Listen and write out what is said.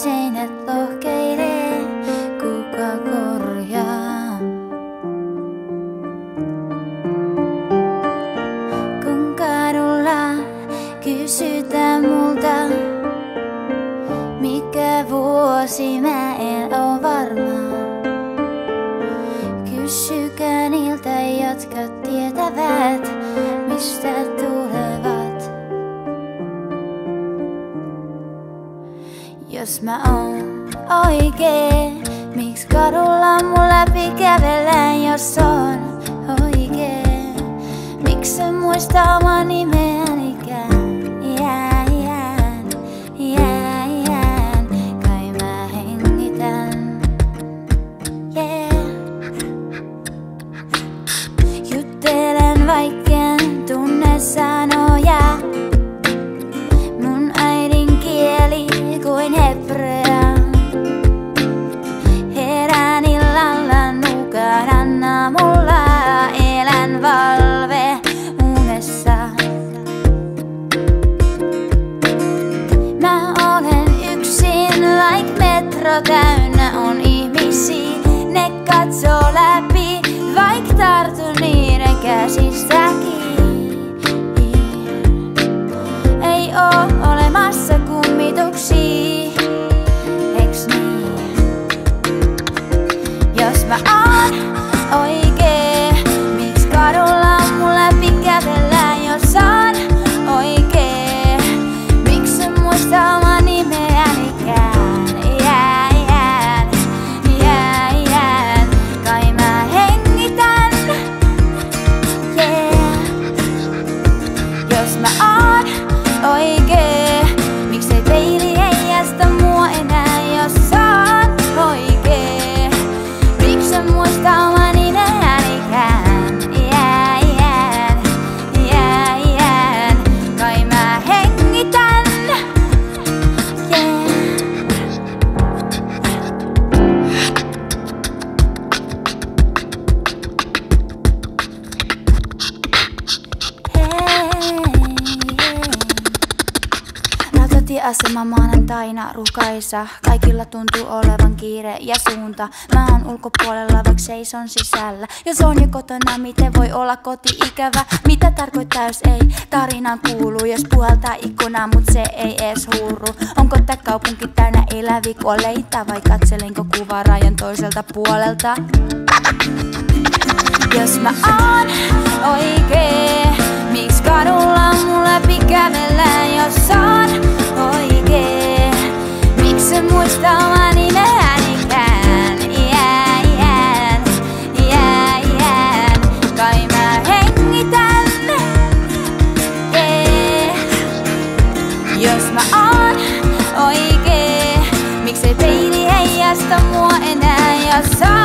지냈던 길에 국가 고르야 꿈가룰라 귀시다 몰다 미까 vuosi mä en oo varma kysykää niiltä jotka tietävät mistä tulevat Jos mä oon oikee, miks kadulla mun läpi kävelään, jos on oikee? Miks en muista omaa nimeänikään? Jään, kai mä hengitän Juttelen vaikken tunne sanoja Mun äidinkieli kuin hebrea Herään illalla nukaran aamulla Elän valve unessa Mä olen yksin, like metro täynnä on ihmisiä Ne katsoo läpi, vaik tartun niiden käsistäkin Ei oo olemassa kummituksia, eiks niin? Jos mä oon oikee, miks kadulla mun läpi kävellään? Jos oon oikee, miks en muista omaa nimeänikään? Jään, kai mä hengitän Jos mä oon oikee Asema maanantaina rukaisa Kaikilla tuntuu olevan kiire ja suunta Mä oon ulkopuolella vaikka seison sisällä Jos on jo kotona miten voi olla koti-ikävä Mitä tarkoittaa jos ei tarinaan kuulu Jos puhaltaa ikkunaa mut se ei ees hurru Onko tää kaupunki täynnä eläviä kuolleita Vai katselenko kuvaa rajan toiselta puolelta Jos mä oon oikee Miks kadulla mun läpi kävellään Jos oon oikee, miks en muista omaa nimeänikään? Jään, kai mä hengitän Jos mä oon oikee, miksei peili heijasta mua enää? Jos